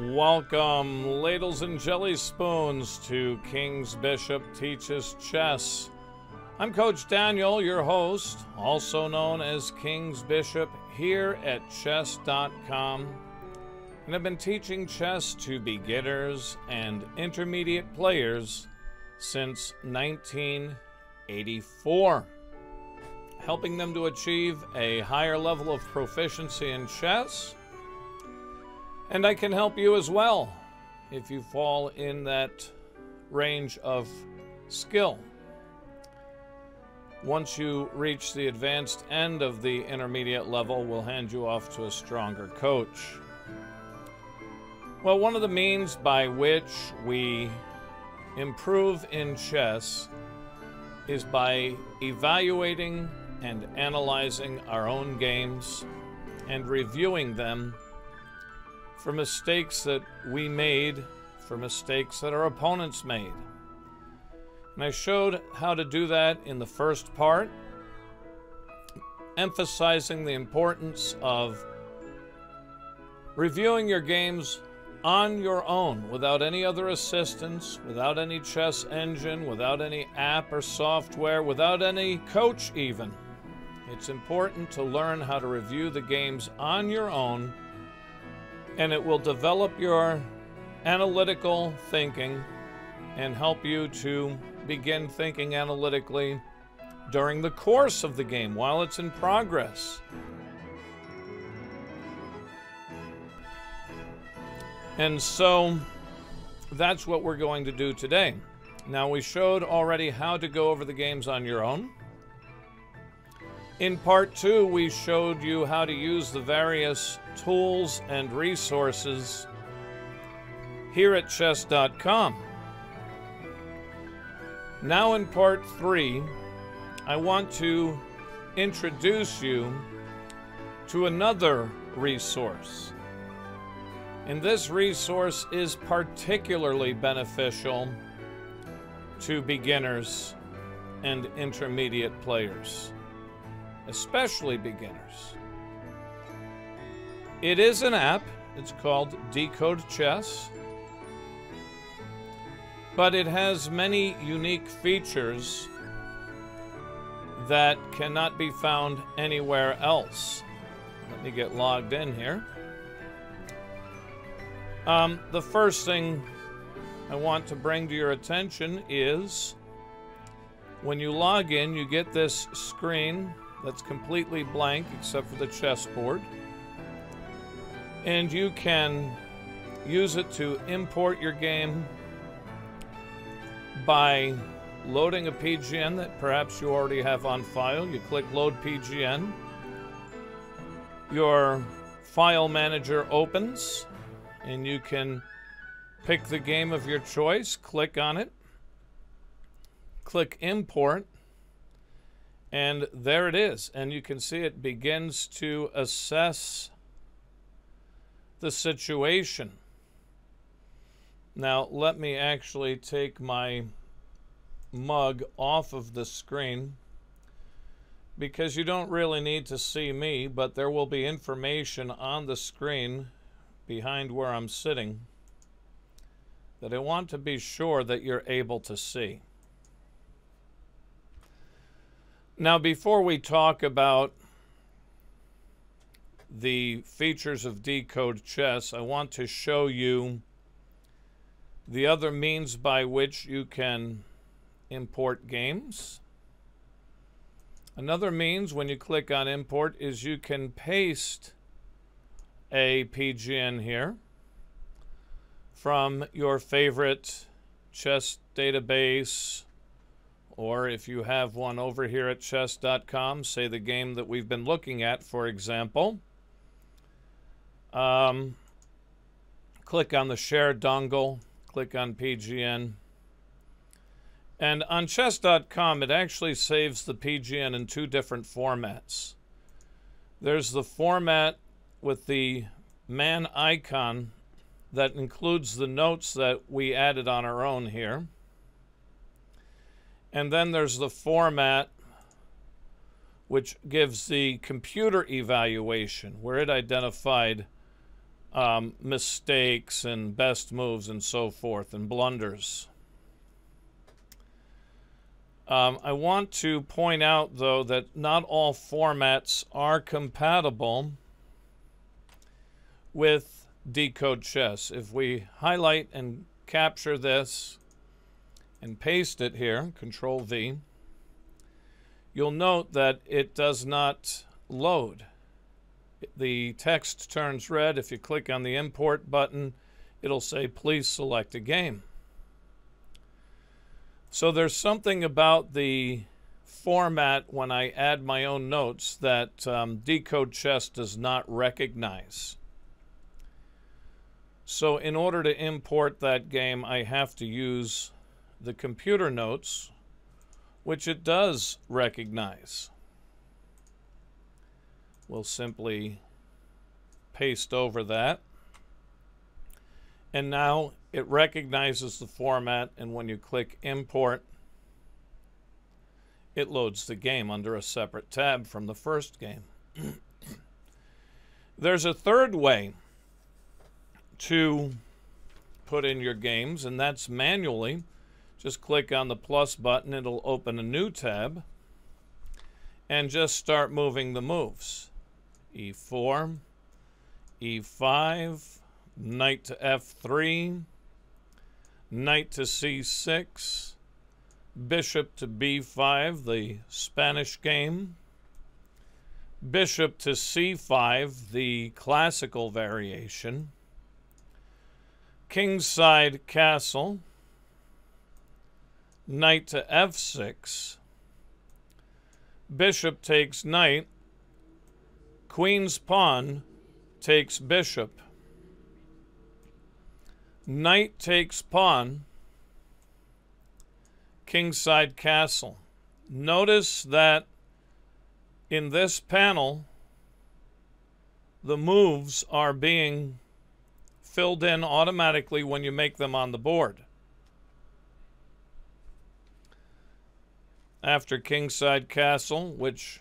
Welcome, ladles and jelly spoons, to King's Bishop Teaches Chess. I'm Coach Daniel, your host, also known as King's Bishop, here at chess.com. And I've been teaching chess to beginners and intermediate players since 1984, helping them to achieve a higher level of proficiency in chess. And I can help you as well if you fall in that range of skill. Once you reach the advanced end of the intermediate level, we'll hand you off to a stronger coach. Well, one of the means by which we improve in chess is by evaluating and analyzing our own games and reviewing them for mistakes that we made, for mistakes that our opponents made. And I showed how to do that in the first part, emphasizing the importance of reviewing your games on your own, without any other assistance, without any chess engine, without any app or software, without any coach even. It's important to learn how to review the games on your own, and it will develop your analytical thinking and help you to begin thinking analytically during the course of the game, while it's in progress. And so that's what we're going to do today. Now, we showed already how to go over the games on your own. In part two, we showed you how to use the various tools and resources here at chess.com. Now in part three, I want to introduce you to another resource. And this resource is particularly beneficial to beginners and intermediate players, especially beginners. It is an app. It's called Decode Chess, but it has many unique features that cannot be found anywhere else. Let me get logged in here. The first thing I want to bring to your attention is when you log in, you get this screen that's completely blank except for the chessboard. And you can use it to import your game by loading a PGN that perhaps you already have on file. You click Load PGN. Your file manager opens, and you can pick the game of your choice, click on it, click Import, and there it is. And you can see it begins to assess the situation. Now, let me actually take my mug off of the screen, because you don't really need to see me, but there will be information on the screen behind where I'm sitting that I want to be sure that you're able to see. Now, before we talk about the features of Decode Chess, I want to show you the other means by which you can import games. Another means, when you click on import, is you can paste a PGN here from your favorite chess database, or if you have one over here at chess.com, say the game that we've been looking at, for example. Click on the share dongle, click on PGN. And on chess.com, it actually saves the PGN in two different formats. There's the format with the man icon that includes the notes that we added on our own here. And then there's the format which gives the computer evaluation, where it identified mistakes and best moves and so forth and blunders. I want to point out, though, that not all formats are compatible with Decode Chess. If we highlight and capture this and paste it here, Control-V, you'll note that it does not load. The text turns red. If you click on the import button, it'll say, please select a game. So there's something about the format when I add my own notes that Decode Chess does not recognize. So in order to import that game, I have to use the computer notes, which it does recognize. We'll simply paste over that. And now it recognizes the format, and when you click import, it loads the game under a separate tab from the first game. There's a third way to put in your games, and that's manually. Just click on the plus button, it'll open a new tab, and just start moving the moves. E4, E5, knight to F3, knight to C6, bishop to B5, the Spanish game, bishop to C5, the classical variation, kingside castle, knight to F6, bishop takes knight, queen's pawn takes bishop, knight takes pawn, kingside castle. Notice that in this panel, the moves are being filled in automatically when you make them on the board. After kingside castle, which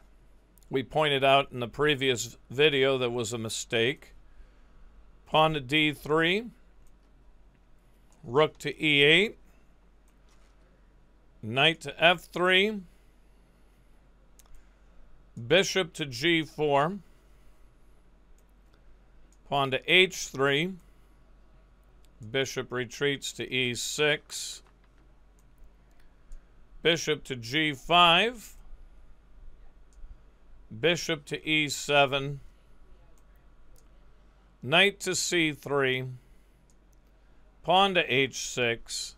we pointed out in the previous video that was a mistake, pawn to D3, rook to E8, knight to F3, bishop to G4, pawn to H3, bishop retreats to E6, bishop to G5, bishop to E7, knight to C3, pawn to H6,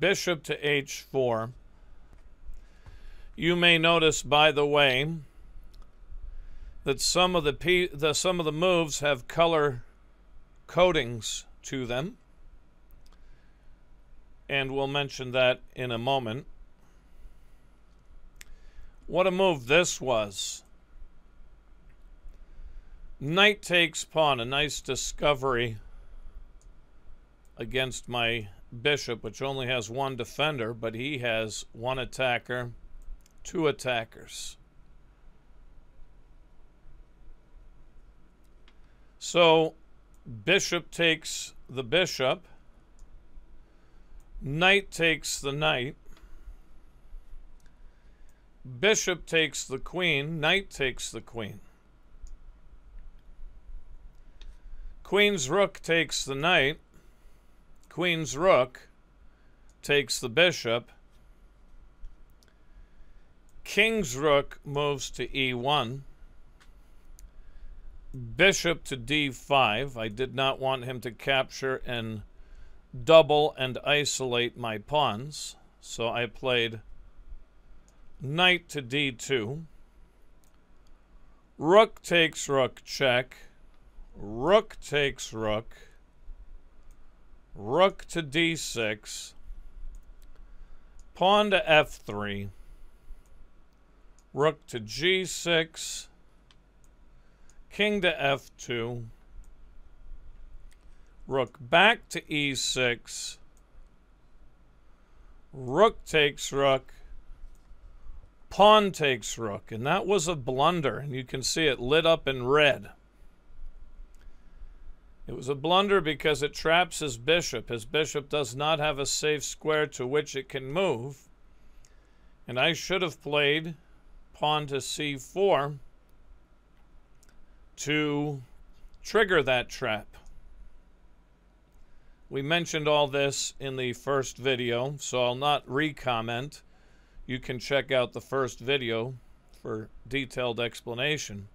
bishop to H4. You may notice, by the way, that some of the moves have color codings to them. And we'll mention that in a moment. What a move this was. Knight takes pawn, a nice discovery against my bishop, which only has one defender, but he has one attacker, two attackers. So bishop takes the bishop, knight takes the knight, bishop takes the queen, knight takes the queen. Queen's rook takes the knight, queen's rook takes the bishop, king's rook moves to E1, bishop to D5. I did not want him to capture and double and isolate my pawns, so I played knight to D2, rook takes rook check, rook takes rook, rook to D6, pawn to F3, rook to G6, king to F2, rook back to E6, rook takes rook, pawn takes rook. And that was a blunder, and you can see it lit up in red. It was a blunder because it traps his bishop. His bishop does not have a safe square to which it can move. And I should have played pawn to c4 to trigger that trap. We mentioned all this in the first video, so I'll not re-comment. You can check out the first video for detailed explanation.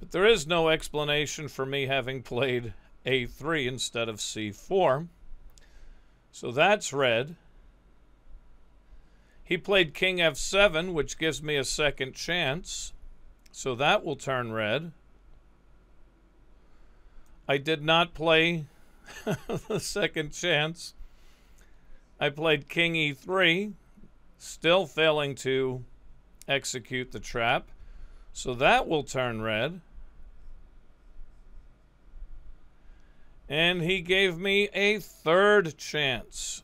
But there is no explanation for me having played a3 instead of c4. So that's red. He played king f7, which gives me a second chance. So that will turn red. I did not play the second chance. I played king e3, still failing to execute the trap. So that will turn red. And he gave me a third chance.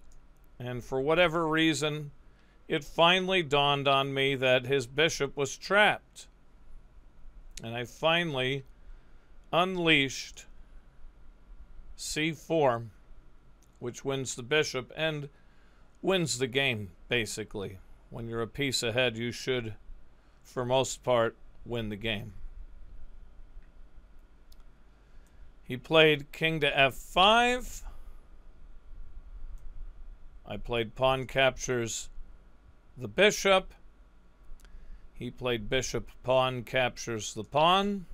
And for whatever reason, it finally dawned on me that his bishop was trapped. And I finally unleashed c4, which wins the bishop and wins the game, basically. When you're a piece ahead, you should, for most part, win the game. He played king to f5. I played pawn captures the bishop. He played bishop, pawn captures the pawn.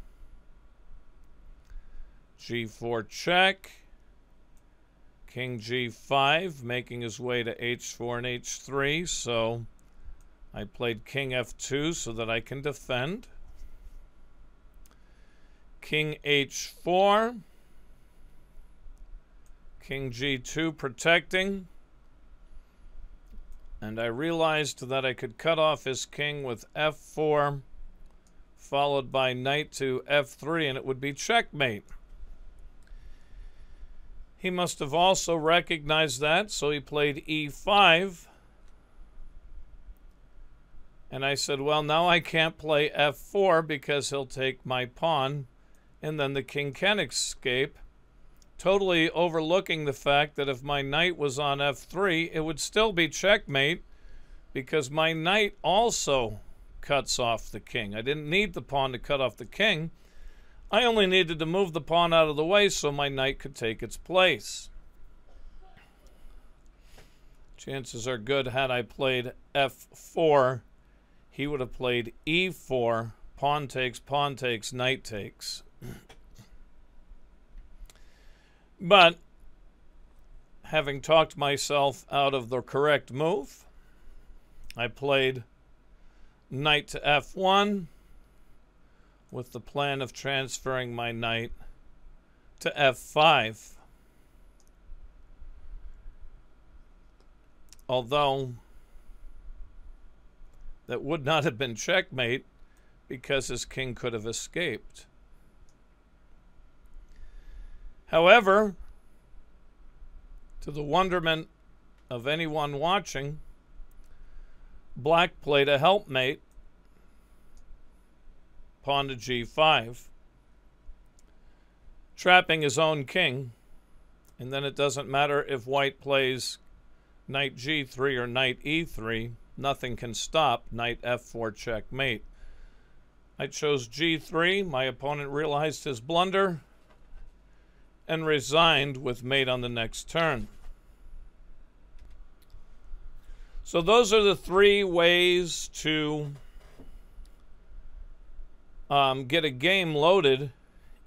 g4 check. King g5, making his way to h4 and h3. So I played king f2 so that I can defend. King h4. King g2, protecting. And I realized that I could cut off his king with f4, followed by knight to f3, and it would be checkmate. He must have also recognized that, so he played e5. And I said, well, now I can't play f4 because he'll take my pawn, and then the king can escape, totally overlooking the fact that if my knight was on f3, it would still be checkmate because my knight also cuts off the king. I didn't need the pawn to cut off the king. I only needed to move the pawn out of the way so my knight could take its place. Chances are good, had I played f4, he would have played e4, pawn takes, knight takes. But, having talked myself out of the correct move, I played knight to f1 with the plan of transferring my knight to f5. Although, that would not have been checkmate because his king could have escaped. However, to the wonderment of anyone watching, black played a helpmate, pawn to g5, trapping his own king, and then it doesn't matter if white plays knight g3 or knight e3, nothing can stop knight f4 checkmate. I chose g3, my opponent realized his blunder, and resigned with mate on the next turn. So those are the three ways to get a game loaded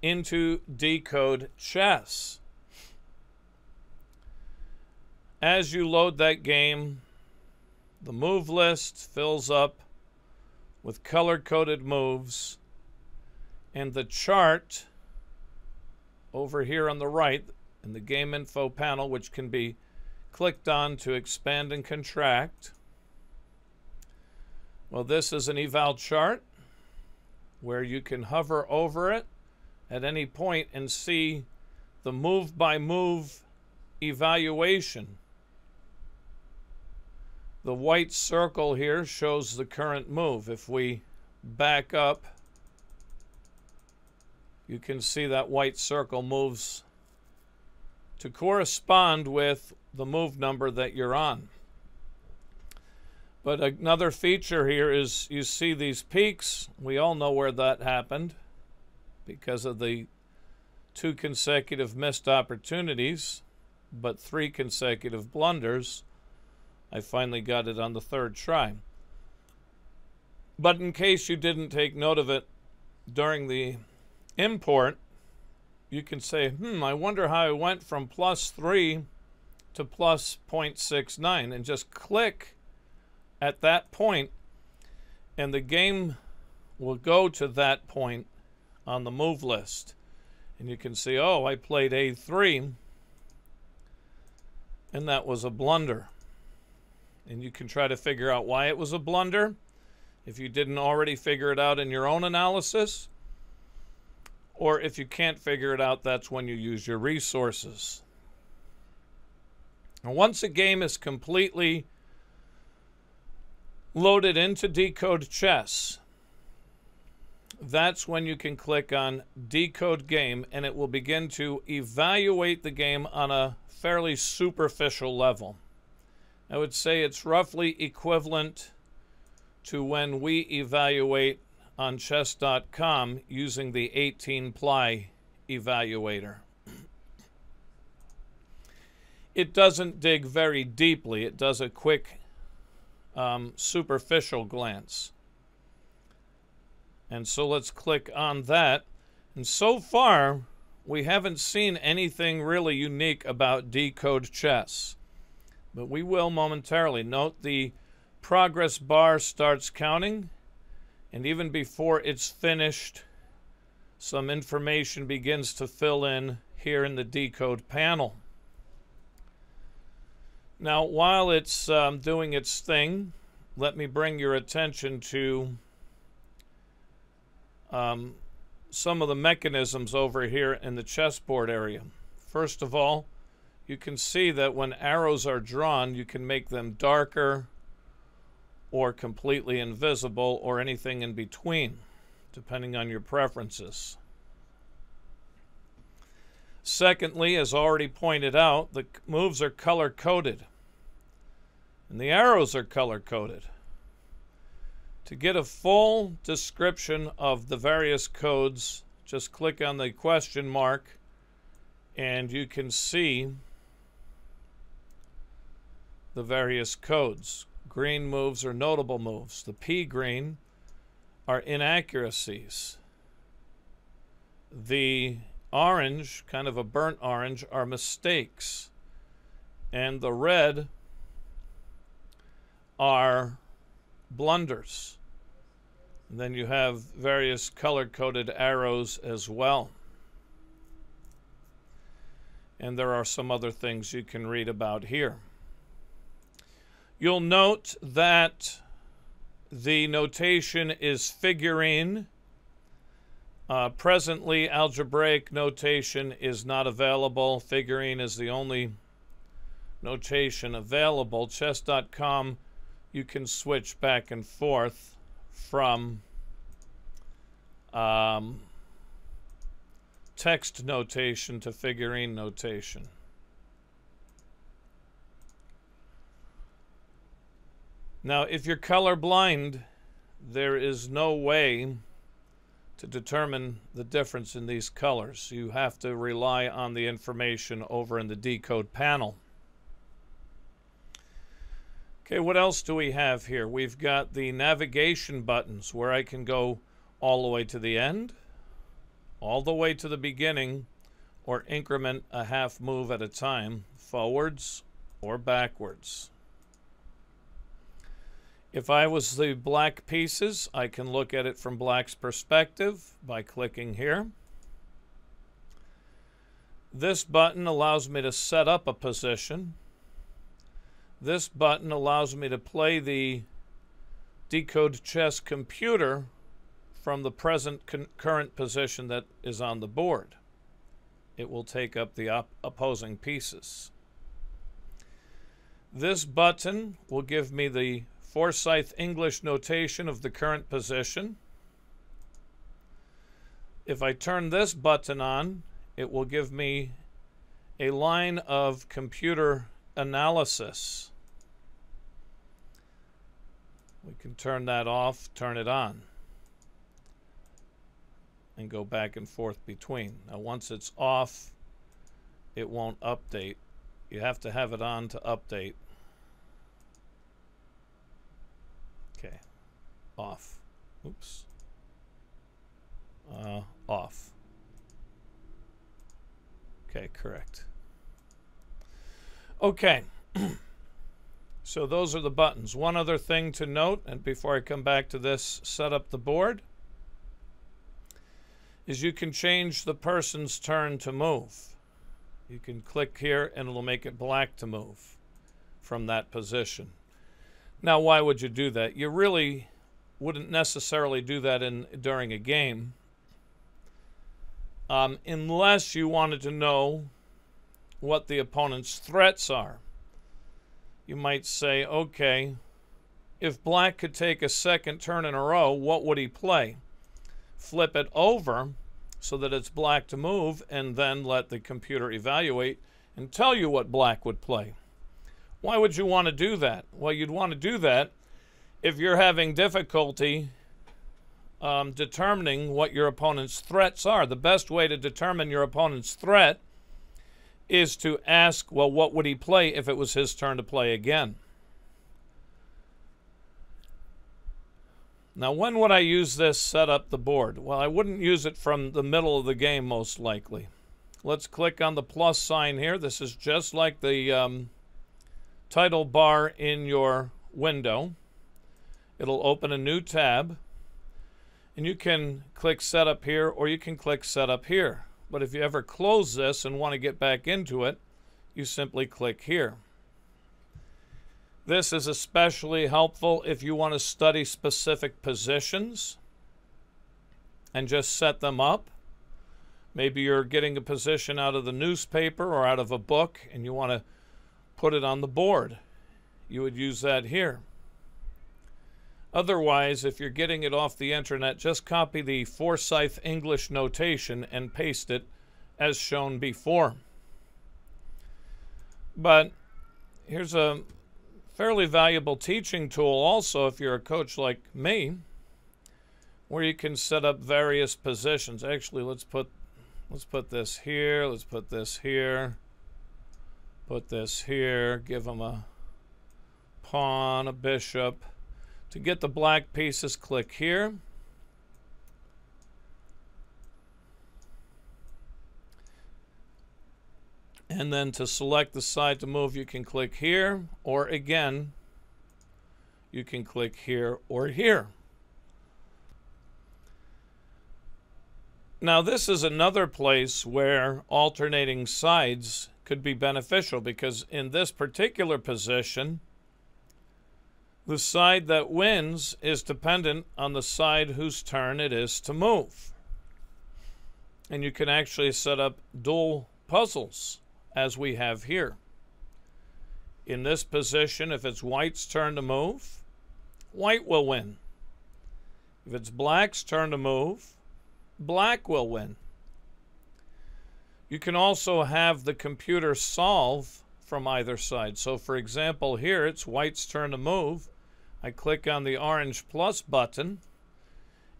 into Decode Chess. As you load that game, the move list fills up with color-coded moves, and the chart over here on the right in the game info panel, which can be clicked on to expand and contract. Well, this is an eval chart where you can hover over it at any point and see the move by move evaluation. The white circle here shows the current move. If we back up you can see that white circle moves to correspond with the move number that you're on. But another feature here is you see these peaks. We all know where that happened because of the 2 consecutive missed opportunities, but 3 consecutive blunders. I finally got it on the 3rd try. But in case you didn't take note of it during the import, you can say, I wonder how I went from +3 to +0.69, and just click at that point, and the game will go to that point on the move list. And you can see, oh, I played A3, and that was a blunder. And you can try to figure out why it was a blunder, if you didn't already figure it out in your own analysis. Or if you can't figure it out, that's when you use your resources. And once a game is completely loaded into Decode Chess, that's when you can click on Decode Game, and it will begin to evaluate the game on a fairly superficial level. I would say it's roughly equivalent to when we evaluate on chess.com using the 18-ply evaluator. It doesn't dig very deeply. It does a quick superficial glance. And so let's click on that. And so far, we haven't seen anything really unique about Decode Chess. But we will momentarily. Note the progress bar starts counting, and even before it's finished, some information begins to fill in here in the decode panel. Now, while it's doing its thing, let me bring your attention to some of the mechanisms over here in the chessboard area. First of all, you can see that when arrows are drawn, you can make them darker or completely invisible or anything in between, depending on your preferences. Secondly, as already pointed out, the moves are color-coded and the arrows are color-coded. To get a full description of the various codes, just click on the question mark and you can see the various codes. Green moves are notable moves. The P green are inaccuracies. The orange, kind of a burnt orange, are mistakes. And the red are blunders. And then you have various color-coded arrows as well. And there are some other things you can read about here. You'll note that the notation is figurine. Presently, algebraic notation is not available. Figurine is the only notation available. Chess.com, you can switch back and forth from text notation to figurine notation. Now, if you're colorblind, there is no way to determine the difference in these colors. You have to rely on the information over in the decode panel. Okay, what else do we have here? We've got the navigation buttons where I can go all the way to the end, all the way to the beginning, or increment a half move at a time, forwards or backwards. If I was the black pieces, I can look at it from black's perspective by clicking here. This button allows me to set up a position. This button allows me to play the Decode Chess computer from the present current position that is on the board. It will take up the opposing pieces. This button will give me the Forsyth English notation of the current position. if I turn this button on, it will give me a line of computer analysis. We can turn that off, turn it on, and go back and forth between. Now, once it's off, it won't update. You have to have it on to update. Okay, off. Oops. Off. Okay, correct. Okay. So those are the buttons. One other thing to note, and before I come back to this, set up the board, is you can change the person's turn to move. You can click here and it'll make it black to move from that position. Now, why would you do that? You really wouldn't necessarily do that during a game, unless you wanted to know what the opponent's threats are. You might say, okay, if black could take a second turn in a row, what would he play? Flip it over so that it's black to move, and then let the computer evaluate and tell you what black would play. Why would you want to do that? Well, you'd want to do that if you're having difficulty determining what your opponent's threats are. The best way to determine your opponent's threat is to ask, well, what would he play if it was his turn to play again? Now, when would I use this set up the board? Well, I wouldn't use it from the middle of the game, most likely. Let's click on the plus sign here. This is just like the title bar in your window. It'll open a new tab, and you can click Setup here, or you can click Setup here. But if you ever close this and want to get back into it, you simply click here. This is especially helpful if you want to study specific positions and just set them up. Maybe you're getting a position out of the newspaper or out of a book and you want to put it on the board. You would use that here. Otherwise, if you're getting it off the internet, just copy the Forsyth English notation and paste it as shown before. But here's a fairly valuable teaching tool also if you're a coach like me, where you can set up various positions. Actually, let's put this here, let's put this here, put this here, give them a pawn, a bishop. To get the black pieces, click here. And then to select the side to move, you can click here, or again, you can click here or here. Now, this is another place where alternating sides could be beneficial, because in this particular position, the side that wins is dependent on the side whose turn it is to move. And you can actually set up dual puzzles, as we have here. In this position, if it's white's turn to move, white will win. If it's black's turn to move, black will win. You can also have the computer solve from either side. So for example, here it's white's turn to move. I click on the orange plus button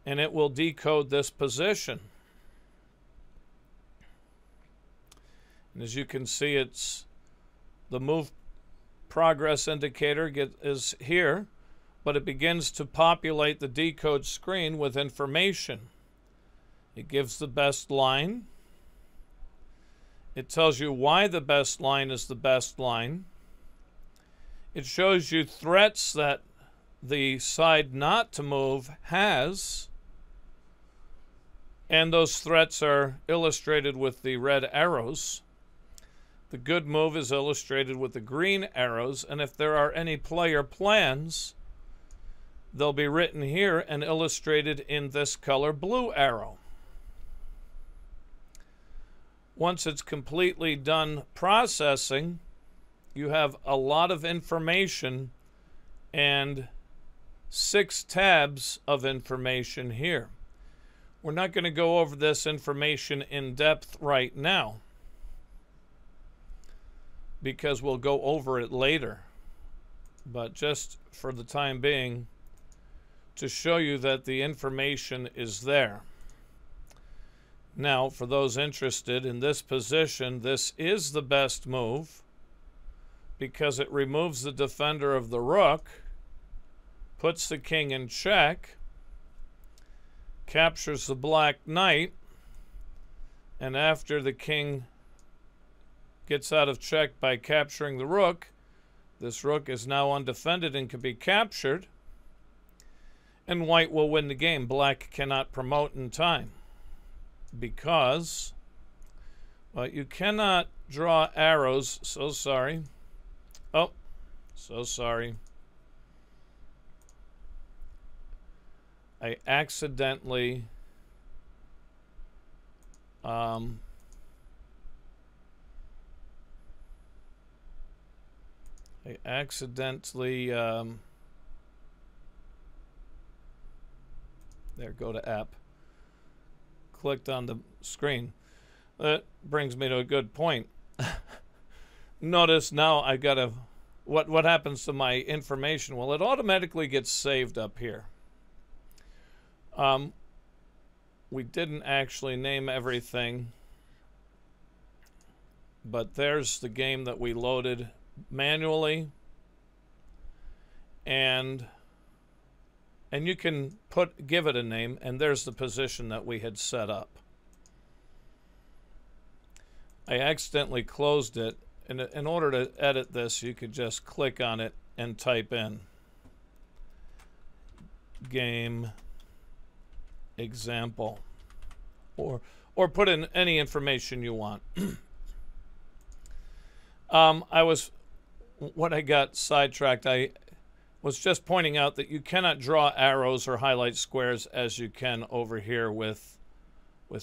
and it will decode this position. And as you can see, it's the move progress indicator is here, but it begins to populate the decode screen with information. It gives the best line. It tells you why the best line is the best line. It shows you threats that the side not to move has. And those threats are illustrated with the red arrows. The good move is illustrated with the green arrows, and if there are any player plans, they'll be written here and illustrated in this color blue arrow. Once it's completely done processing, you have a lot of information and 6 tabs of information here. We're not going to go over this information in depth right now because we'll go over it later. But just for the time being, to show you that the information is there. Now, for those interested in this position, this is the best move because it removes the defender of the rook, puts the king in check, captures the black knight, and after the king gets out of check by capturing the rook, this rook is now undefended and can be captured, and white will win the game. Black cannot promote in time, because you cannot draw arrows. So sorry. I accidentally there, go to app. Clicked on the screen. That brings me to a good point. Notice now I got a, what happens to my information? Well, it automatically gets saved up here. We didn't actually name everything, but there's the game that we loaded manually, and you can give it a name, and there's the position that we had set up. I accidentally closed it, and in order to edit this, you could just click on it and type in game example, or put in any information you want. I got sidetracked. I was just pointing out that you cannot draw arrows or highlight squares as you can over here with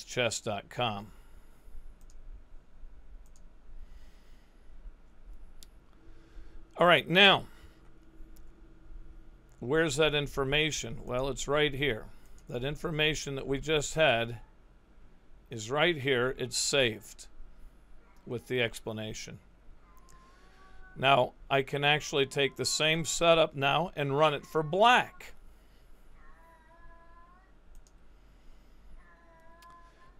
chess.com. All right, now, where's that information? Well, it's right here. That information that we just had is right here. It's saved with the explanation. Now, I can actually take the same setup now and run it for black.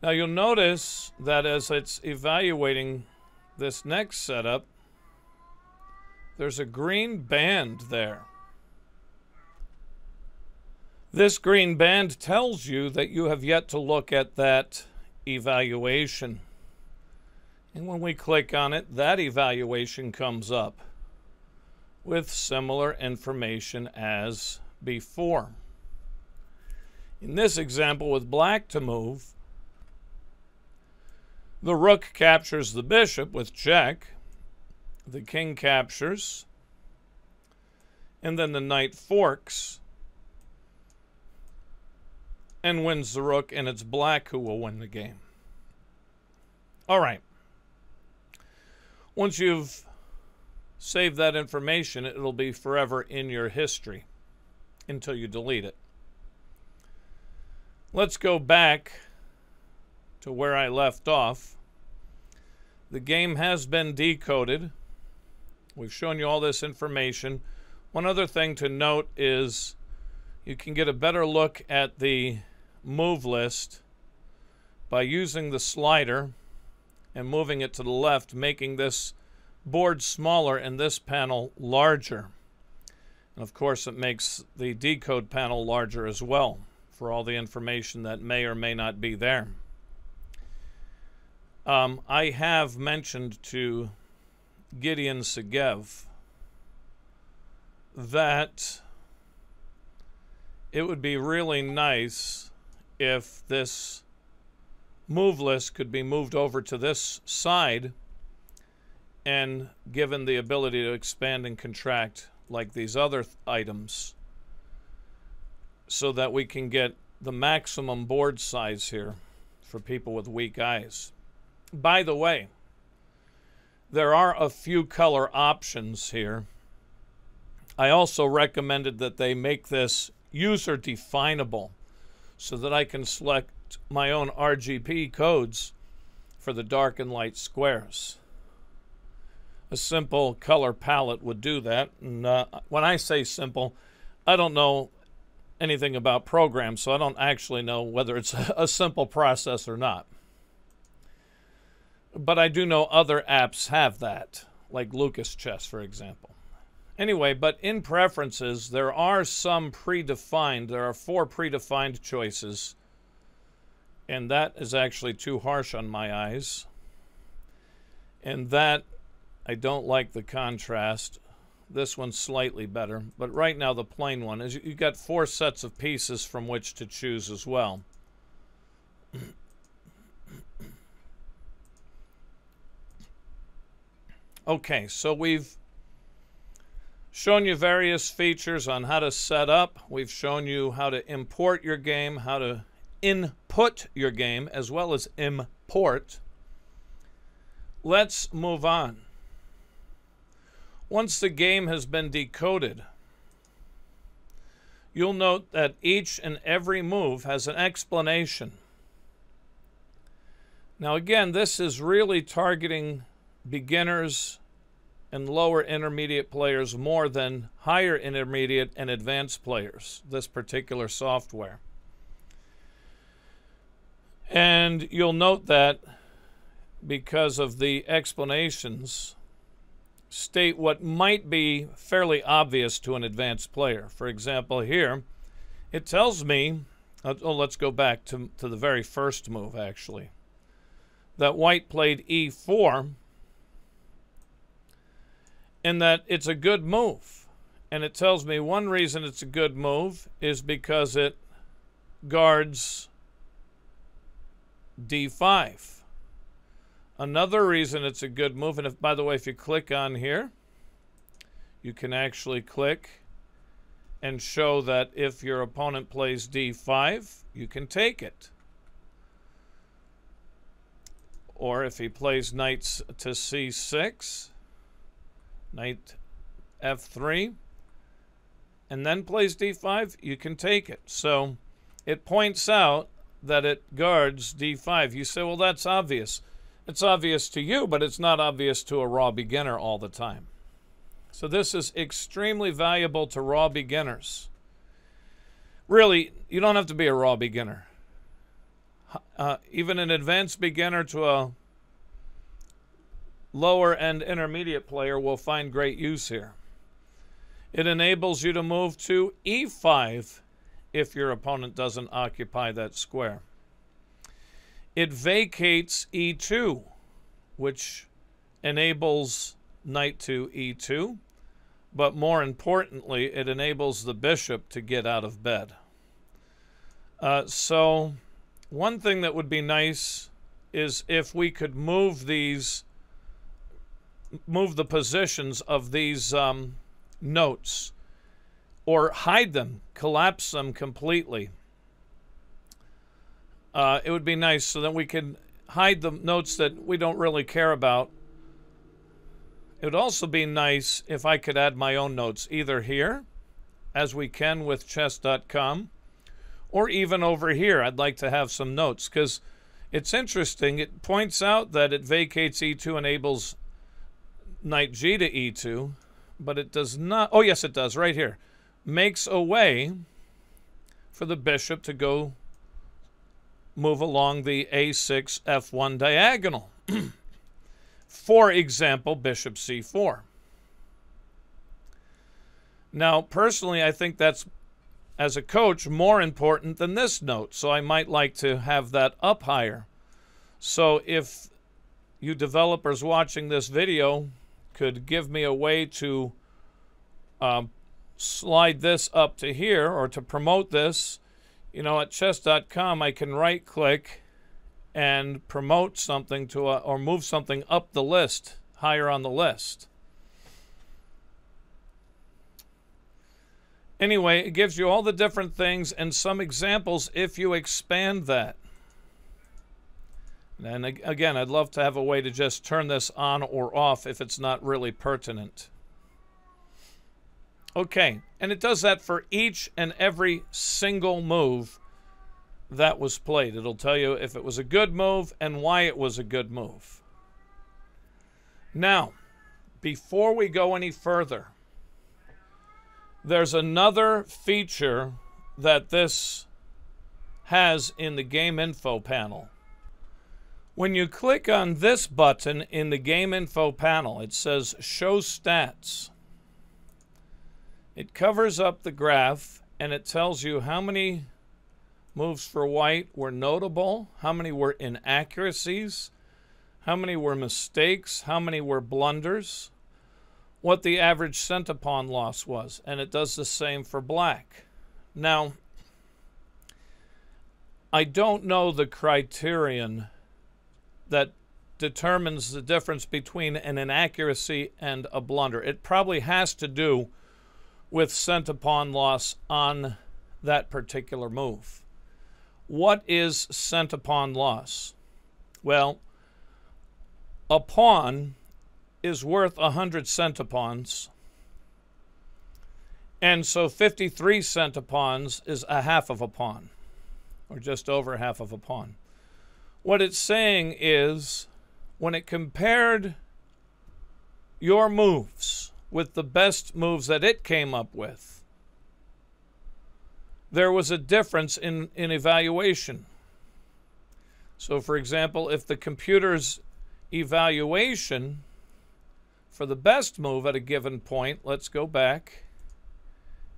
Now, you'll notice that as it's evaluating this next setup, there's a green band there. This green band tells you that you have yet to look at that evaluation. And when we click on it, that evaluation comes up with similar information as before. In this example, with black to move, the rook captures the bishop with check, the king captures, and then the knight forks and wins the rook, and it's black who will win the game. All right. Once you've saved that information, it'll be forever in your history until you delete it. Let's go back to where I left off. The game has been decoded. We've shown you all this information. One other thing to note is you can get a better look at the move list by using the slider and moving it to the left, making this board smaller and this panel larger. And of course, it makes the decode panel larger as well for all the information that may or may not be there. I have mentioned to Gideon Segev that it would be really nice if this move list could be moved over to this side and given the ability to expand and contract like these other items so that we can get the maximum board size here for people with weak eyes. By the way, there are a few color options here. I also recommended that they make this user definable so that I can select deduct my own RGP codes for the dark and light squares. A simple color palette would do that. And when I say simple, I don't know anything about programs, so I don't actually know whether it's a simple process or not. But I do know other apps have that, like LucasChess, for example. Anyway, but in preferences, there are some predefined, there are 4 predefined choices, and that is actually too harsh on my eyes. And that, I don't like the contrast. This one's slightly better, but right now the plain one is you've got 4 sets of pieces from which to choose as well. Okay, so we've shown you various features on how to set up. We've shown you how to import your game, how to input your game, as well as import. Let's move on. Once the game has been decoded, you'll note that each and every move has an explanation. Now again, this is really targeting beginners and lower intermediate players more than higher intermediate and advanced players, this particular software. And you'll note that because of the explanations, state what might be fairly obvious to an advanced player. For example, here, it tells me, oh, let's go back to the very first move, actually, that white played e4, and that it's a good move. And it tells me one reason it's a good move is because it guards d5. Another reason it's a good move, and if, by the way, if you click on here, you can actually click and show that if your opponent plays d5, you can take it. Or if he plays knight to c6, knight f3, and then plays d5, you can take it. So it points out that it guards d5. You say, well, that's obvious. It's obvious to you, but it's not obvious to a raw beginner all the time. So this is extremely valuable to raw beginners. Really, you don't have to be a raw beginner. Even an advanced beginner to a lower and intermediate player will find great use here. It enables you to move to e5 if your opponent doesn't occupy that square. It vacates e2, which enables knight to e2, but more importantly, it enables the bishop to get out of bed. So one thing that would be nice is if we could move the positions of these notes, or hide them, collapse them completely. It would be nice so that we can hide the notes that we don't really care about. It would also be nice if I could add my own notes, either here, as we can with chess.com, or even over here. I'd like to have some notes, because it's interesting. It points out that it vacates e2, enables knight g to e2, but it does not. Oh, yes, it does, right here. Makes a way for the bishop to go move along the a6, f1 diagonal. For example, bishop c4. Now, personally, I think that's, as a coach, more important than this note, so I might like to have that up higher. So if you developers watching this video could give me a way to slide this up to here, or to promote this, you know, at chess.com, I can right-click and promote something to, or move something up the list, higher on the list. Anyway, it gives you all the different things and some examples if you expand that. And again, I'd love to have a way to just turn this on or off if it's not really pertinent. Okay, and it does that for each and every single move that was played. It'll tell you if it was a good move and why it was a good move. Now, before we go any further, there's another feature that this has in the game info panel. When you click on this button in the game info panel, it says show stats. It covers up the graph and it tells you how many moves for white were notable, how many were inaccuracies, how many were mistakes, how many were blunders, what the average cent upon loss was, and it does the same for black. Now, I don't know the criterion that determines the difference between an inaccuracy and a blunder. It probably has to do with cent upon loss on that particular move. What is cent upon loss? Well, a pawn is worth 100 centupons, and so 53 centupons is a half of a pawn, or just over half of a pawn. What it's saying is, when it compared your moves with the best moves that it came up with, there was a difference in evaluation. So, for example, if the computer's evaluation for the best move at a given point, let's go back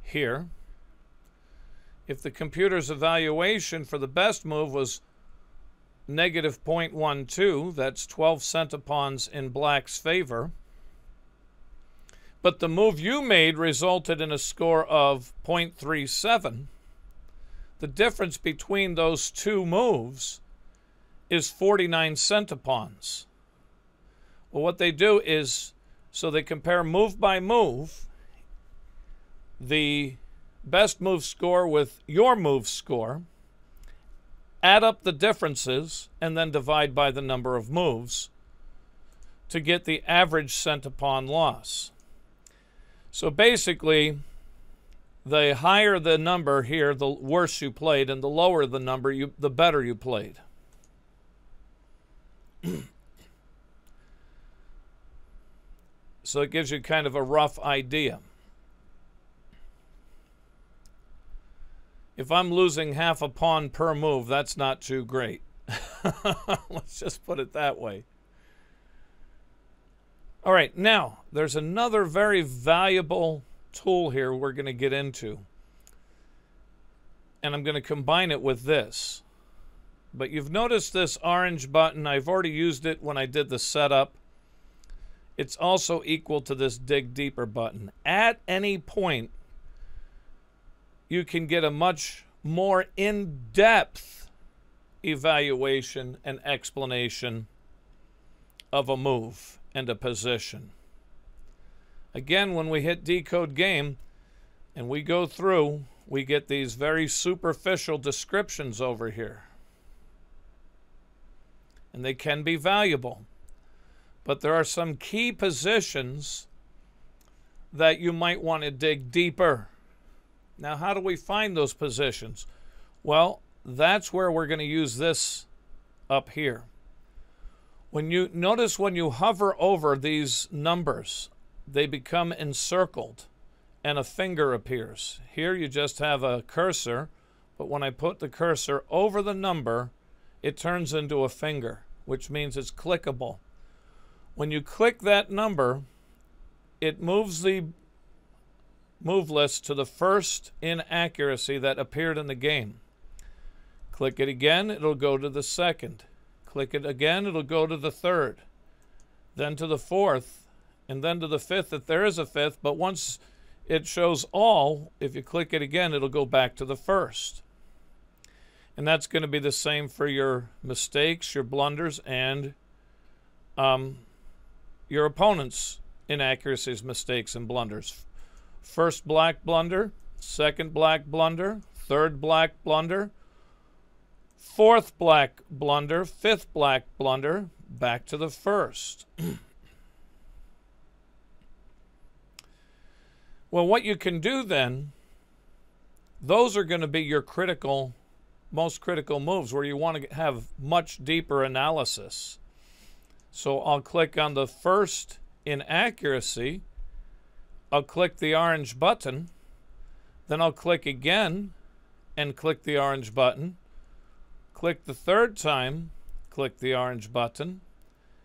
here. If the computer's evaluation for the best move was negative 0.12, that's 12 centupons in black's favor, but the move you made resulted in a score of 0.37, the difference between those two moves is 49 centupons. Well, what they do is, so they compare move by move, the best move score with your move score, add up the differences, and then divide by the number of moves to get the average cent upon loss. So basically, the higher the number here, the worse you played, and the lower the number, the better you played. So it gives you kind of a rough idea. If I'm losing half a pawn per move, that's not too great. Let's just put it that way. All right, now, there's another very valuable tool here we're going to get into. And I'm going to combine it with this. But you've noticed this orange button. I've already used it when I did the setup. It's also equal to this dig deeper button. At any point, you can get a much more in-depth evaluation and explanation of a move and a position. Again, when we hit decode game and we go through, we get these very superficial descriptions over here. And they can be valuable. But there are some key positions that you might want to dig deeper. Now, how do we find those positions? Well, that's where we're going to use this up here. When you notice, when you hover over these numbers, they become encircled and a finger appears. Here you just have a cursor, but when I put the cursor over the number, it turns into a finger, which means it's clickable. When you click that number, it moves the move list to the first inaccuracy that appeared in the game. Click it again, it'll go to the second. Click it again, it'll go to the third, then to the fourth, and then to the fifth if there is a fifth. But once it shows all, if you click it again, it'll go back to the first. And that's going to be the same for your mistakes, your blunders, and your opponent's inaccuracies, mistakes, and blunders. First black blunder, second black blunder, third black blunder, fourth black blunder, fifth black blunder, back to the first. Well, what you can do then, those are going to be your critical most critical moves where you want to have much deeper analysis. So I'll click on the first in accuracy. I'll click the orange button. Then I'll click again and click the orange button. Click the third time, click the orange button.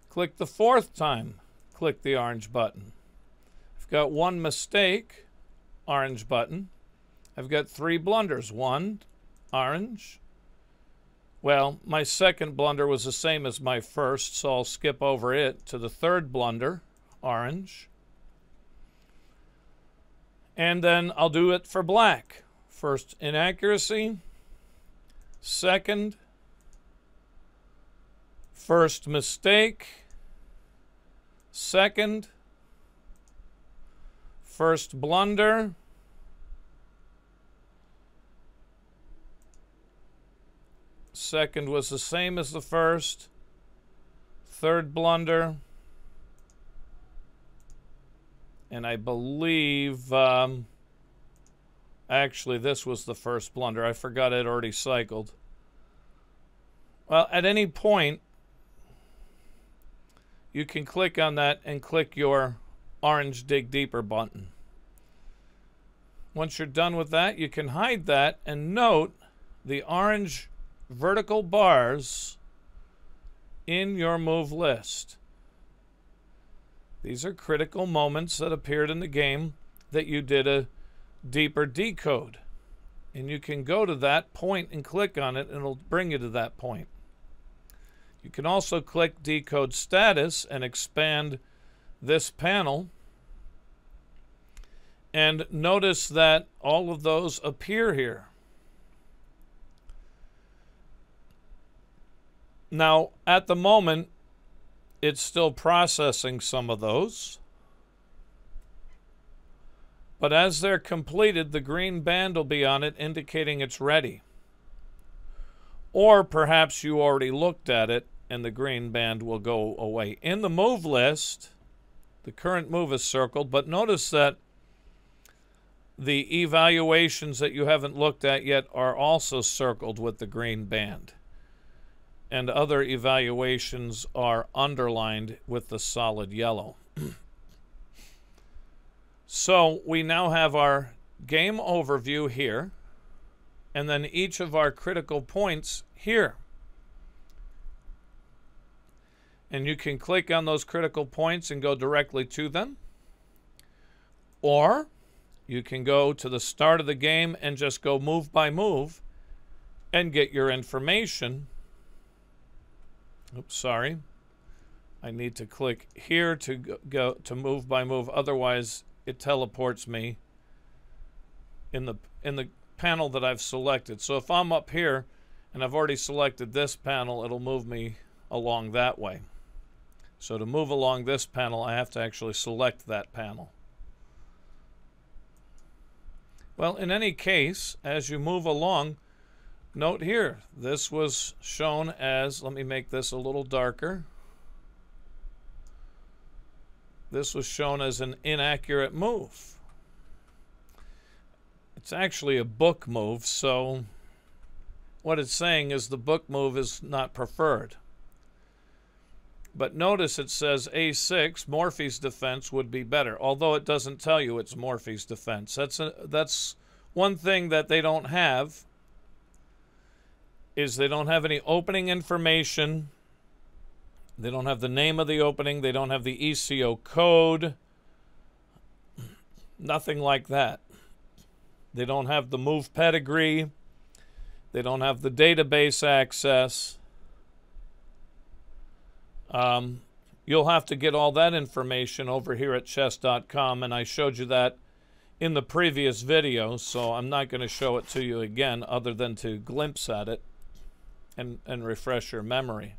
Click the fourth time, click the orange button. I've got one mistake, orange button. I've got three blunders, one, orange. Well, my second blunder was the same as my first, so I'll skip over it to the third blunder, orange. And then I'll do it for black. First inaccuracy, second, first mistake, second, first blunder, second was the same as the first, third blunder, and I believe actually this was the first blunder. I forgot it already cycled. Well, at any point you can click on that and click your orange dig deeper button. Once you're done with that, you can hide that, and note the orange vertical bars in your move list. These are critical moments that appeared in the game that you did a deeper decode. And you can go to that point and click on it, and it'll bring you to that point. You can also click Decode Status and expand this panel. And notice that all of those appear here. Now, at the moment, it's still processing some of those. But as they're completed, the green band will be on it, indicating it's ready. Or perhaps you already looked at it, and the green band will go away. In the move list, the current move is circled, but notice that the evaluations that you haven't looked at yet are also circled with the green band. And other evaluations are underlined with the solid yellow. So we now have our game overview here, and then each of our critical points here. And you can click on those critical points and go directly to them. Or you can go to the start of the game and just go move by move and get your information. Oops, sorry. I need to click here to go to move by move, otherwise it teleports me in the panel that I've selected. So if I'm up here and I've already selected this panel, it'll move me along that way. So to move along this panel, I have to actually select that panel. Well, in any case, as you move along, note here, this was shown as, let me make this a little darker. This was shown as an inaccurate move. It's actually a book move, so what it's saying is the book move is not preferred. But notice it says A6, Morphy's defense would be better, although it doesn't tell you it's Morphy's defense. That's one thing that they don't have, is they don't have any opening information. They don't have the name of the opening. They don't have the ECO code. Nothing like that. They don't have the move pedigree. They don't have the database access. You'll have to get all that information over here at chess.com, and I showed you that in the previous video, so I'm not going to show it to you again other than to glimpse at it and refresh your memory.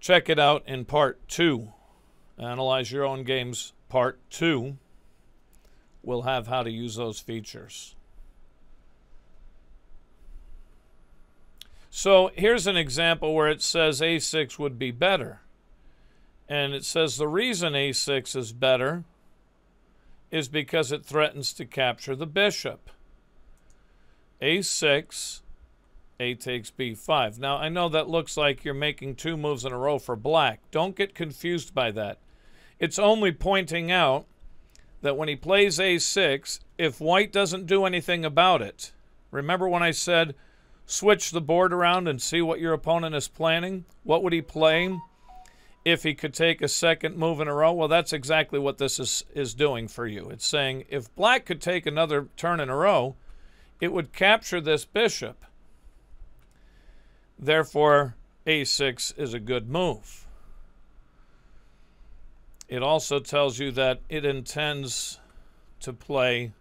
Check it out in Part 2. Analyze Your Own Games, Part 2. We'll have how to use those features. So here's an example where it says A6 would be better. And it says the reason A6 is better is because it threatens to capture the bishop. a6, a takes b5. Now, I know that looks like you're making two moves in a row for black. Don't get confused by that. It's only pointing out that when he plays a6, if white doesn't do anything about it, remember when I said switch the board around and see what your opponent is planning? What would he play if he could take a second move in a row? Well, that's exactly what this is doing for you. It's saying if black could take another turn in a row, it would capture this bishop. Therefore, a6 is a good move. It also tells you that it intends to play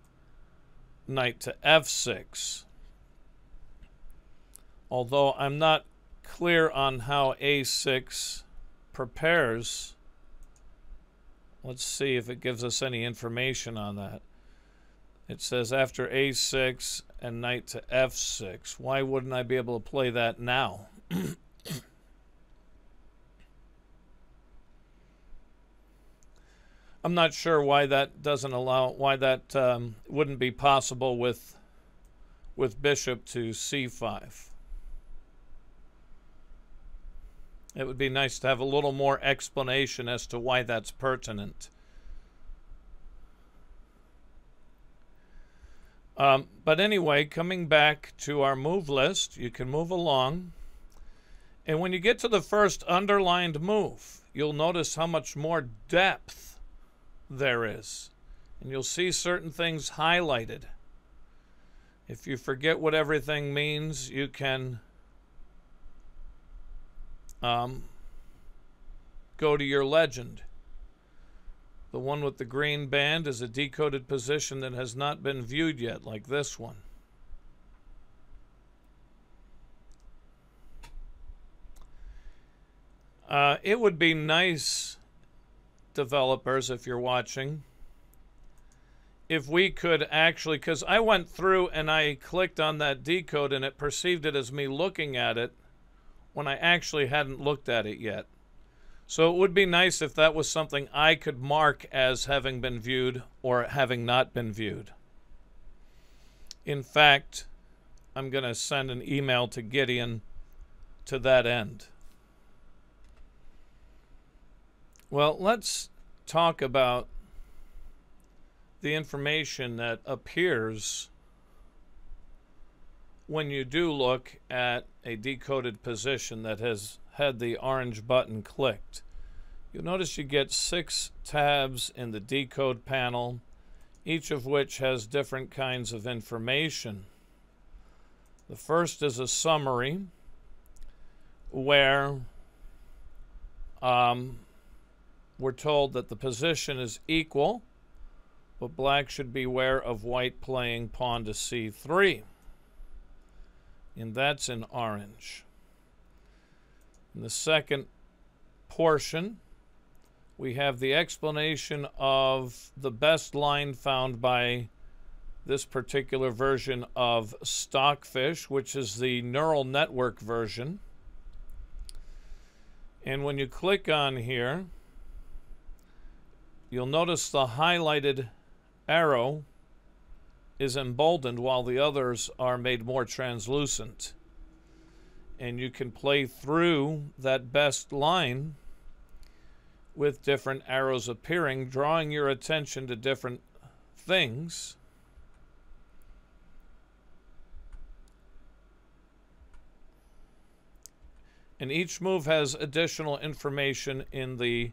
knight to f6. Although I'm not clear on how a6 prepares. Let's see if it gives us any information on that. It says after a6 and knight to f6. Why wouldn't I be able to play that now? I'm not sure why that doesn't allow, why that wouldn't be possible with bishop to c5. It would be nice to have a little more explanation as to why that's pertinent. But anyway, coming back to our move list, you can move along. And when you get to the first underlined move, you'll notice how much more depth there is. And you'll see certain things highlighted. If you forget what everything means, you can go to your legend. The one with the green band is a decoded position that has not been viewed yet, like this one. It would be nice, developers, if you're watching, if we could actually, because I went through and I clicked on that decode and it perceived it as me looking at it when I actually hadn't looked at it yet. So it would be nice if that was something I could mark as having been viewed or having not been viewed. In fact, I'm going to send an email to Gideon to that end. Well, let's talk about the information that appears when you do look at a decoded position that has had the orange button clicked. You'll notice you get 6 tabs in the decode panel, each of which has different kinds of information. The first is a summary where we're told that the position is equal, but black should beware of white playing pawn to c3. And that's in orange. In the second portion, we have the explanation of the best line found by this particular version of Stockfish, which is the neural network version. And when you click on here, you'll notice the highlighted arrow is emboldened while the others are made more translucent. And you can play through that best line with different arrows appearing, drawing your attention to different things. And each move has additional information in the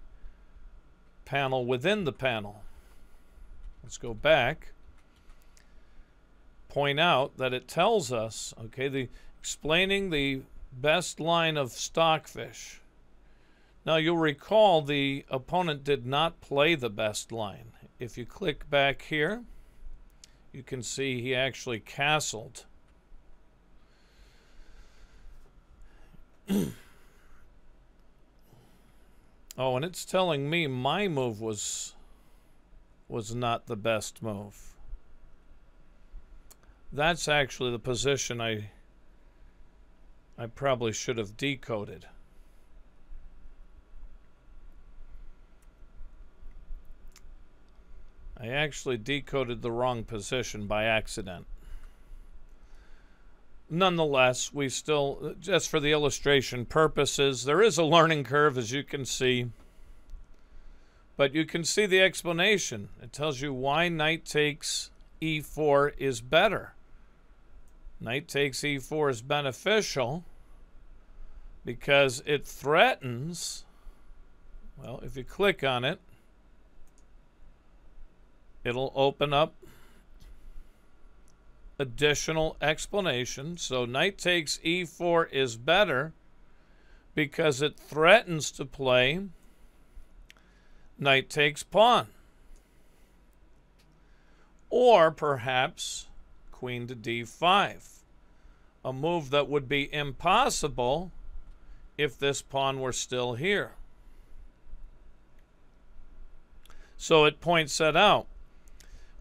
panel within the panel. Let's go back. Point out that it tells us, okay, explaining the best line of Stockfish. Now you'll recall the opponent did not play the best line. If you click back here, you can see he actually castled. Oh, and it's telling me my move was not the best move. That's actually the position I probably should have decoded. I actually decoded the wrong position by accident. nonetheless, we still, just for the illustration purposes, there is a learning curve, as you can see. But you can see the explanation. It tells you why knight takes e4 is better. Knight takes e4 is beneficial because it threatens, well, if you click on it, it'll open up additional explanation. So knight takes e4 is better because it threatens to play knight takes pawn. Or perhaps queen to d5, a move that would be impossible if this pawn were still here. So it points that out.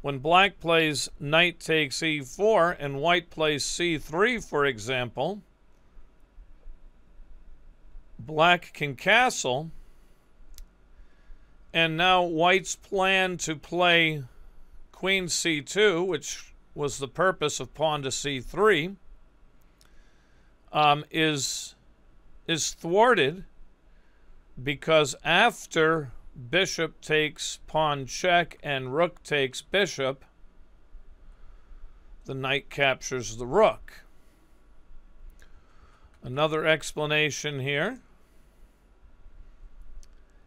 When black plays knight takes e4 and white plays c3, for example, black can castle, and now white's plan to play queen c2, which was the purpose of pawn to c3, is thwarted because after bishop takes pawn check and rook takes bishop, the knight captures the rook. Another explanation here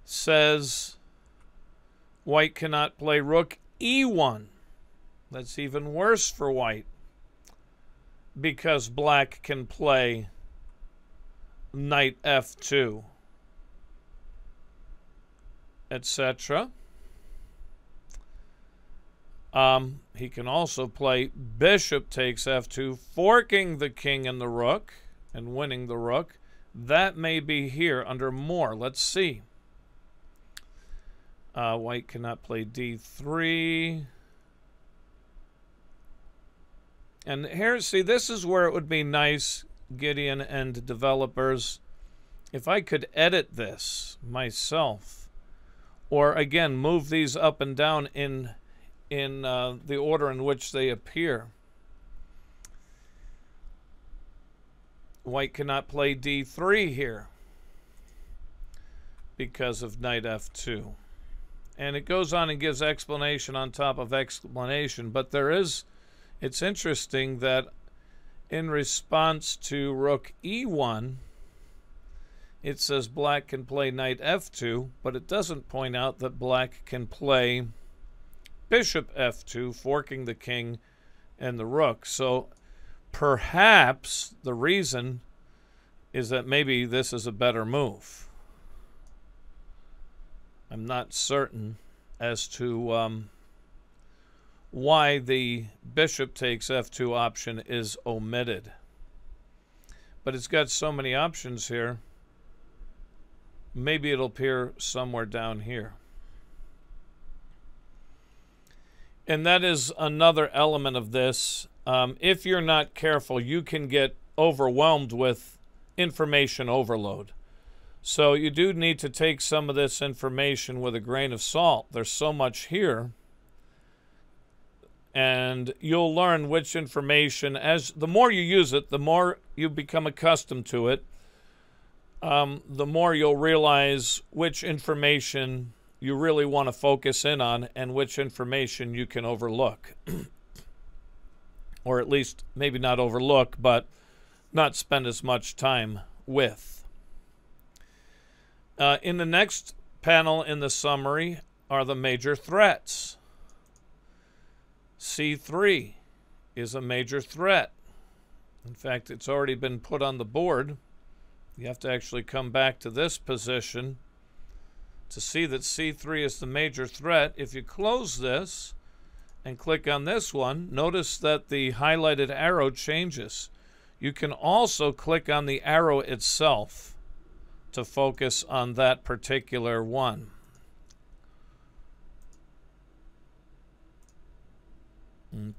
says white cannot play rook e1. That's even worse for white because black can play knight f2, etc. He can also play bishop takes f2, forking the king and the rook and winning the rook. That may be here under more. Let's see. White cannot play d3. And here, see, this is where it would be nice, Gideon and developers, if I could edit this myself. Or again, move these up and down in the order in which they appear. White cannot play d3 here because of knight f2. And it goes on and gives explanation on top of explanation. But there is, it's interesting that in response to rook e1, it says black can play knight f2, but it doesn't point out that black can play bishop f2, forking the king and the rook. So perhaps the reason is that maybe this is a better move. I'm not certain as to why the bishop takes f2 option is omitted. But it's got so many options here. Maybe it'll appear somewhere down here. And that is another element of this. If you're not careful, you can get overwhelmed with information overload. So you do need to take some of this information with a grain of salt. There's so much here. And you'll learn which information, as the more you use it, the more you become accustomed to it. The more you'll realize which information you really want to focus in on and which information you can overlook. Or at least maybe not overlook, but not spend as much time with. In the next panel in the summary are the major threats. C3 is a major threat. In fact, it's already been put on the board. You have to actually come back to this position to see that C3 is the major threat. If you close this and click on this one, notice that the highlighted arrow changes. You can also click on the arrow itself to focus on that particular one.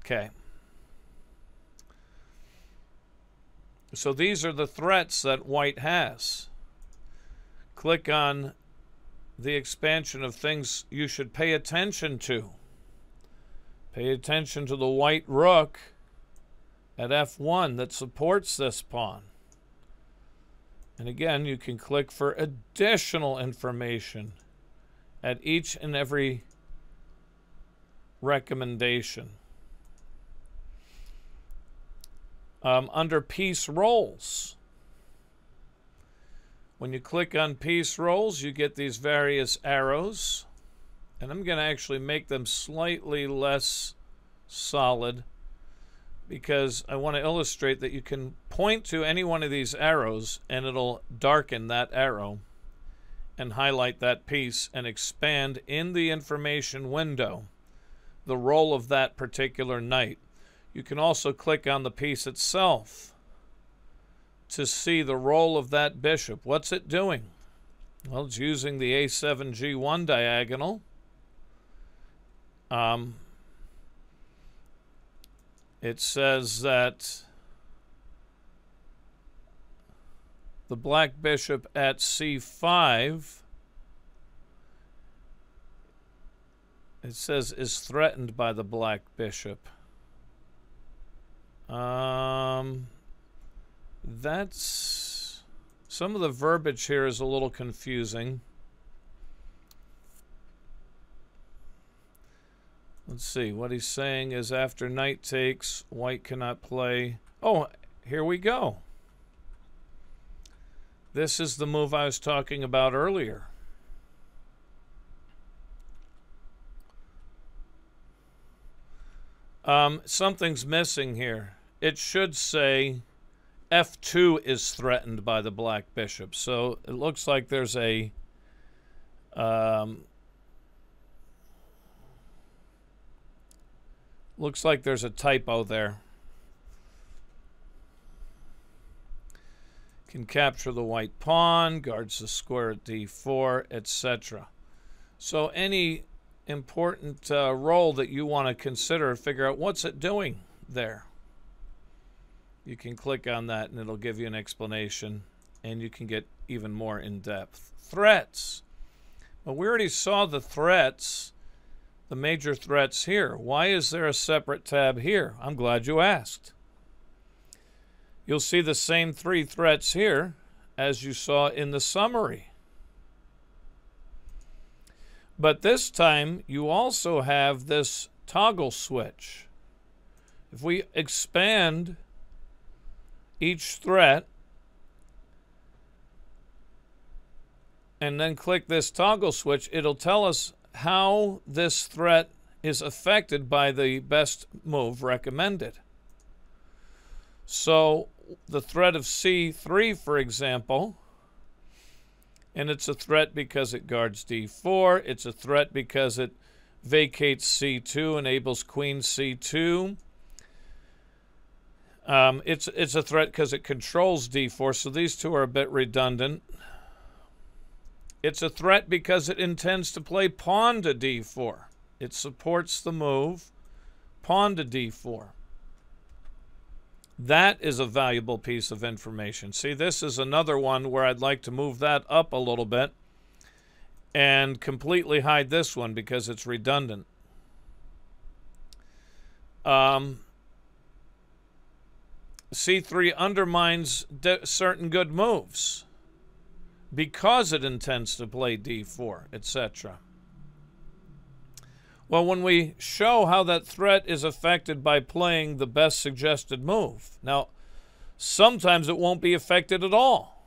Okay. So these are the threats that white has. Click on the expansion of things you should pay attention to. Pay attention to the white rook at F1 that supports this pawn. And again, you can click for additional information at each and every recommendation. Under piece roles, when you click on piece roles, you get these various arrows. And I'm going to actually make them slightly less solid because I want to illustrate that you can point to any one of these arrows and it'll darken that arrow and highlight that piece and expand in the information window the role of that particular knight. You can also click on the piece itself to see the role of that bishop. What's it doing? Well, it's using the A7-G1 diagonal. It says that the black bishop at C5, it says, is threatened by the black bishop. That's, some of the verbiage here is a little confusing. Let's see, what he's saying is after knight takes, white cannot play. Oh, here we go. This is the move I was talking about earlier. Something's missing here. It should say F2 is threatened by the black bishop. So it looks like there's a... looks like there's a typo there. Can capture the white pawn, guards the square at d4, etc. So any important role that you want to consider, figure out what's it doing there. You can click on that and it'll give you an explanation and you can get even more in-depth. Threats. Well, we already saw the threats, the major threats here. Why is there a separate tab here? I'm glad you asked. You'll see the same three threats here as you saw in the summary. But this time you also have this toggle switch. If we expand each threat and then click this toggle switch, it'll tell us how this threat is affected by the best move recommended. So the threat of C3, for example, and it's a threat because it guards D4, it's a threat because it vacates C2, enables Queen C2. It's a threat because it controls D4, so these two are a bit redundant. It's a threat because it intends to play pawn to d4. It supports the move pawn to d4. That is a valuable piece of information. See, this is another one where I'd like to move that up a little bit and completely hide this one because it's redundant. C3 undermines certain good moves because it intends to play d4, etc. Well, when we show how that threat is affected by playing the best suggested move, now, sometimes it won't be affected at all.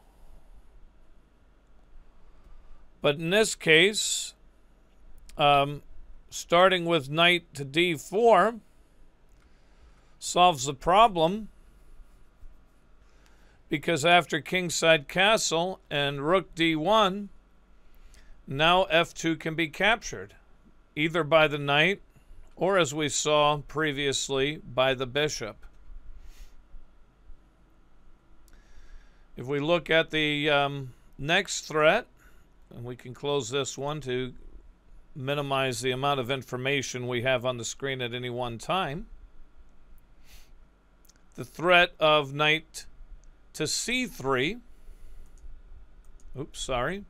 But in this case, starting with knight to d4 solves the problem, because after kingside castle and rook d1, now f2 can be captured, either by the knight or, as we saw previously, by the bishop. If we look at the next threat, and we can close this one to minimize the amount of information we have on the screen at any one time, the threat of knight to C3, oops, sorry.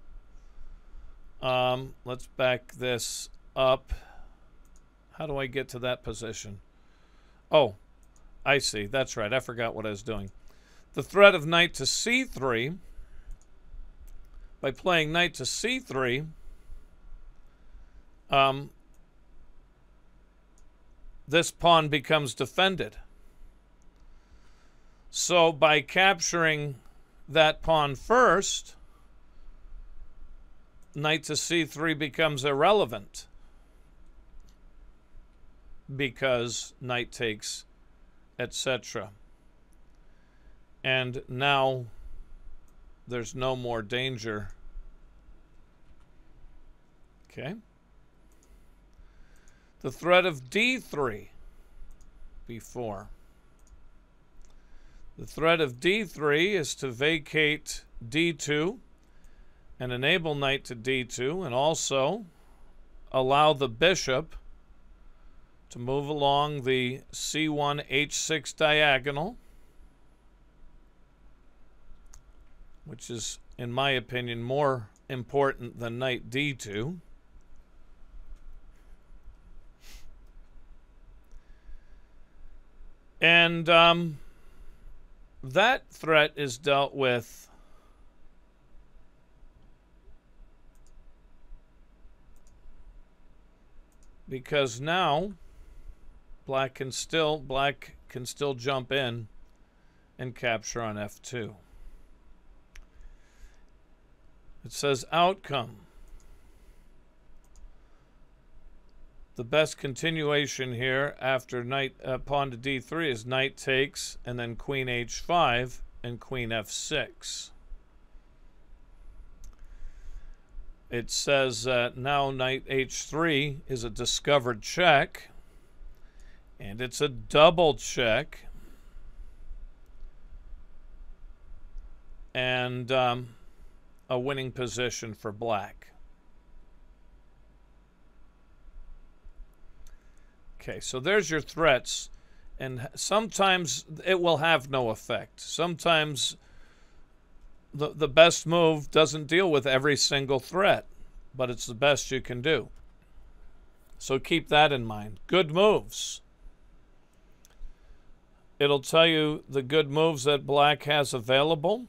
Let's back this up. How do I get to that position? Oh, I see. That's right. I forgot what I was doing. The threat of knight to c3. By playing knight to c3, this pawn becomes defended. So by capturing that pawn first, knight to c3 becomes irrelevant because knight takes, etc. And now there's no more danger. Okay. The threat of d3, b4. The threat of d3 is to vacate d2 and enable knight to d2, and also allow the bishop to move along the c1, h6 diagonal, which is, in my opinion, more important than knight d2. And that threat is dealt with because now black can still jump in and capture on f2. It says outcome. The best continuation here after knight pawn to d3 is knight takes, and then queen h5 and queen f6. It says now knight h3 is a discovered check, and it's a double check, and a winning position for black. Okay, so there's your threats, and sometimes it will have no effect. Sometimes the best move doesn't deal with every single threat, but it's the best you can do. So keep that in mind. Good moves. It'll tell you the good moves that black has available,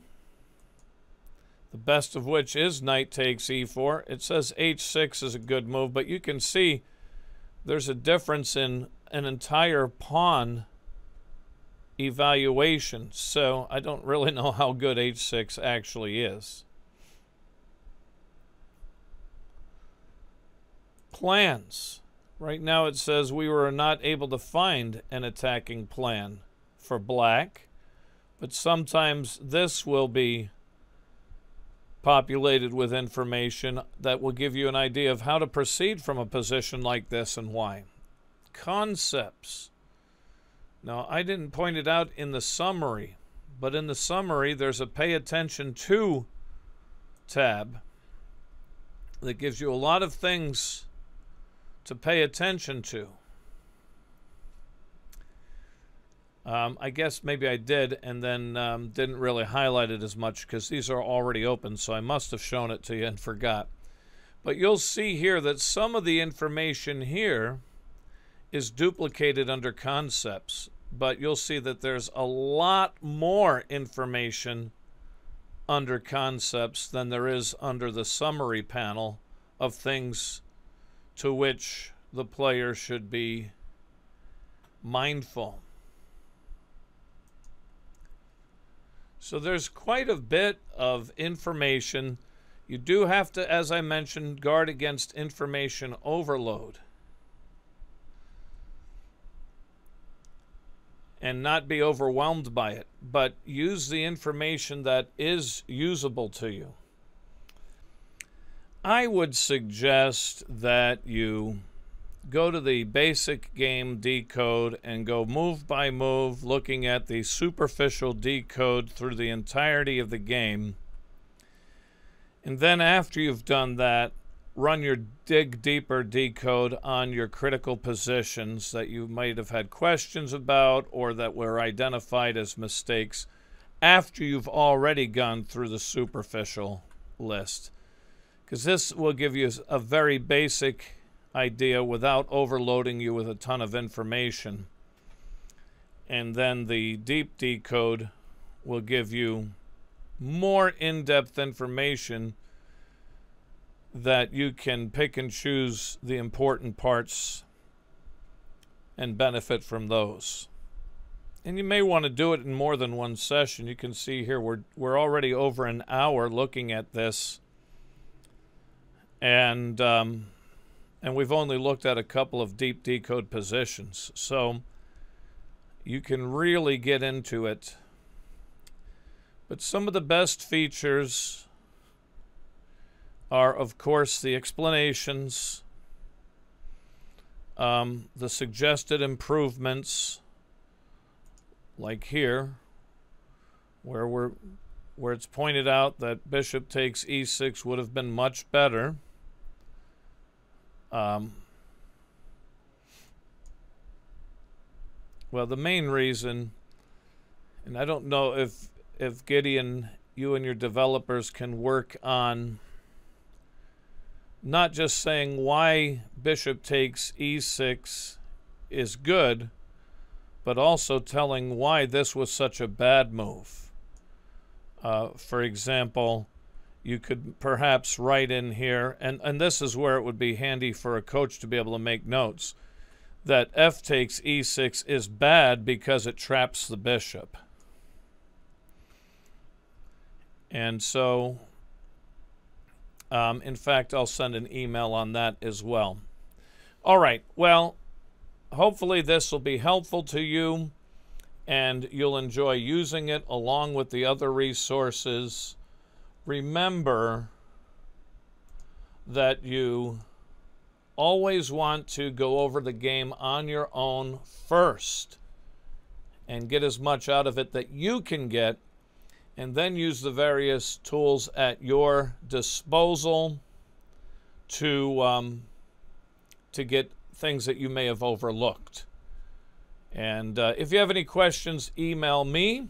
the best of which is knight takes e4. It says h6 is a good move, but you can see there's a difference in an entire pawn evaluation, so I don't really know how good h6 actually is. Plans. Right now it says we were not able to find an attacking plan for black, but sometimes this will be populated with information that will give you an idea of how to proceed from a position like this and why. Concepts. Now, I didn't point it out in the summary, but in the summary there's a pay attention to tab that gives you a lot of things to pay attention to. I guess maybe I did, and then didn't really highlight it as much because these are already open, so I must have shown it to you and forgot. But you'll see here that some of the information here is duplicated under concepts, but you'll see that there's a lot more information under concepts than there is under the summary panel of things to which the player should be mindful. So there's quite a bit of information. You do have to, as I mentioned, guard against information overload and not be overwhelmed by it, but use the information that is usable to you. I would suggest that you go to the basic game decode and go move by move, looking at the superficial decode through the entirety of the game. And then after you've done that, run your dig deeper decode on your critical positions that you might have had questions about or that were identified as mistakes after you've already gone through the superficial list. Because this will give you a very basic idea without overloading you with a ton of information. and then the deep decode will give you more in-depth information that you can pick and choose the important parts and benefit from those. And you may want to do it in more than one session. You can see here we're already over an hour looking at this, and we've only looked at a couple of deep decode positions. So you can really get into it. But some of the best features are, of course, the explanations, the suggested improvements, like here, where it's pointed out that bishop takes e6 would have been much better. Well, the main reason, and I don't know if Gideon, you and your developers can work on not just saying why bishop takes e6 is good, but also telling why this was such a bad move. For example, you could perhaps write in here, and this is where it would be handy for a coach to be able to make notes, that f takes e6 is bad because it traps the bishop. And so, in fact, I'll send an email on that as well. All right, well, hopefully this will be helpful to you and you'll enjoy using it along with the other resources. Remember that you always want to go over the game on your own first and get as much out of it that you can get, and then use the various tools at your disposal to get things that you may have overlooked. And if you have any questions, email me,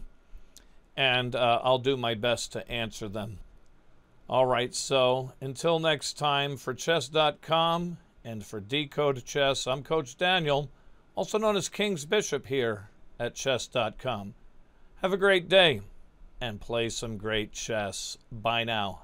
and I'll do my best to answer them. All right, so until next time, for chess.com and for Decode Chess, I'm Coach Daniel, also known as King's Bishop here at chess.com. Have a great day, and play some great chess. Bye now.